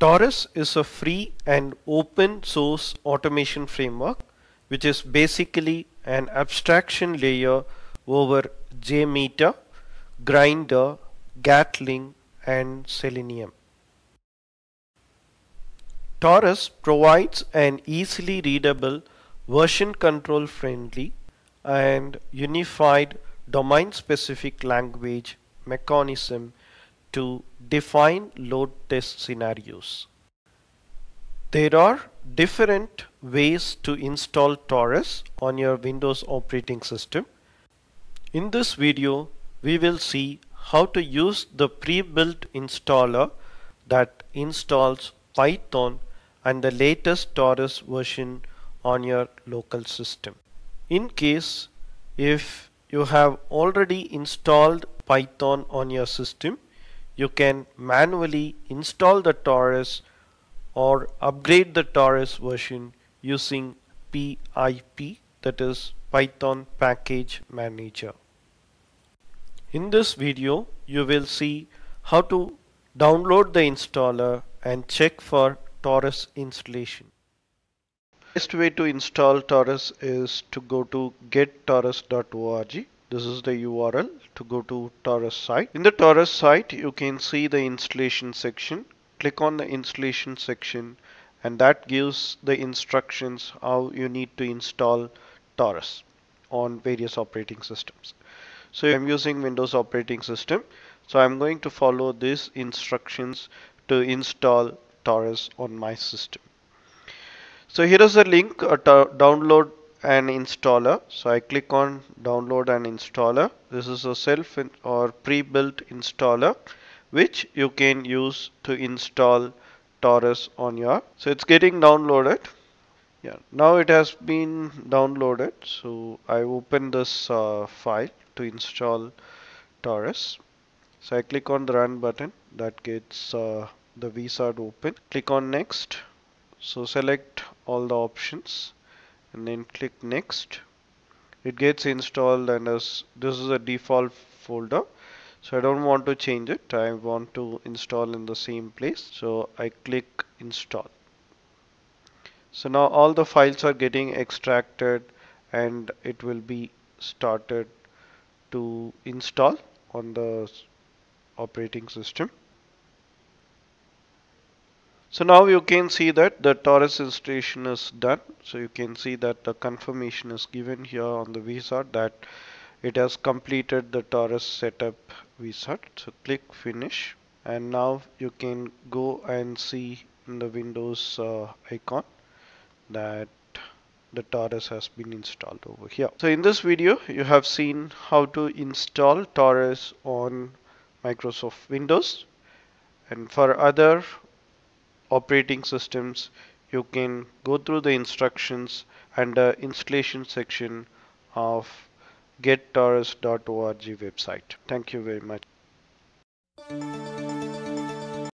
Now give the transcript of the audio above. Taurus is a free and open source automation framework, which is basically an abstraction layer over JMeter, Grinder, Gatling, and Selenium. Taurus provides an easily readable, version control friendly, and unified domain specific language mechanism to define load test scenarios. There are different ways to install Taurus on your Windows operating system. In this video, we will see how to use the pre-built installer that installs Python and the latest Taurus version on your local system. In case if you have already installed Python on your system, you can manually install the Taurus or upgrade the Taurus version using PIP, that is Python Package Manager. In this video, you will see how to download the installer and check for Taurus installation. The best way to install Taurus is to go to gettaurus.org. This is the URL to go to Taurus site. In the Taurus site, you can see the installation section. Click on the installation section, and that gives the instructions how you need to install Taurus on various operating systems. So I'm using Windows operating system, so I'm going to follow these instructions to install Taurus on my system. So here is a link to download an installer, so I click on download an installer. This is a self or pre-built installer which you can use to install Taurus on your. So it's getting downloaded. Yeah, now it has been downloaded. So I open this file to install Taurus. So I click on the run button. That gets the wizard open. Click on next. So select all the options and then click next. It gets installed, and as this is a default folder, so I don't want to change it. I want to install in the same place, so I click install. So now all the files are getting extracted and it will be started to install on the operating system. So now you can see that the Taurus installation is done. So you can see that the confirmation is given here on the wizard that it has completed the Taurus setup wizard. So click finish, and now you can go and see in the Windows icon that the Taurus has been installed over here. So in this video, you have seen how to install Taurus on Microsoft Windows, and for other operating systems, you can go through the instructions under installation section of gettaurus.org website. Thank you very much.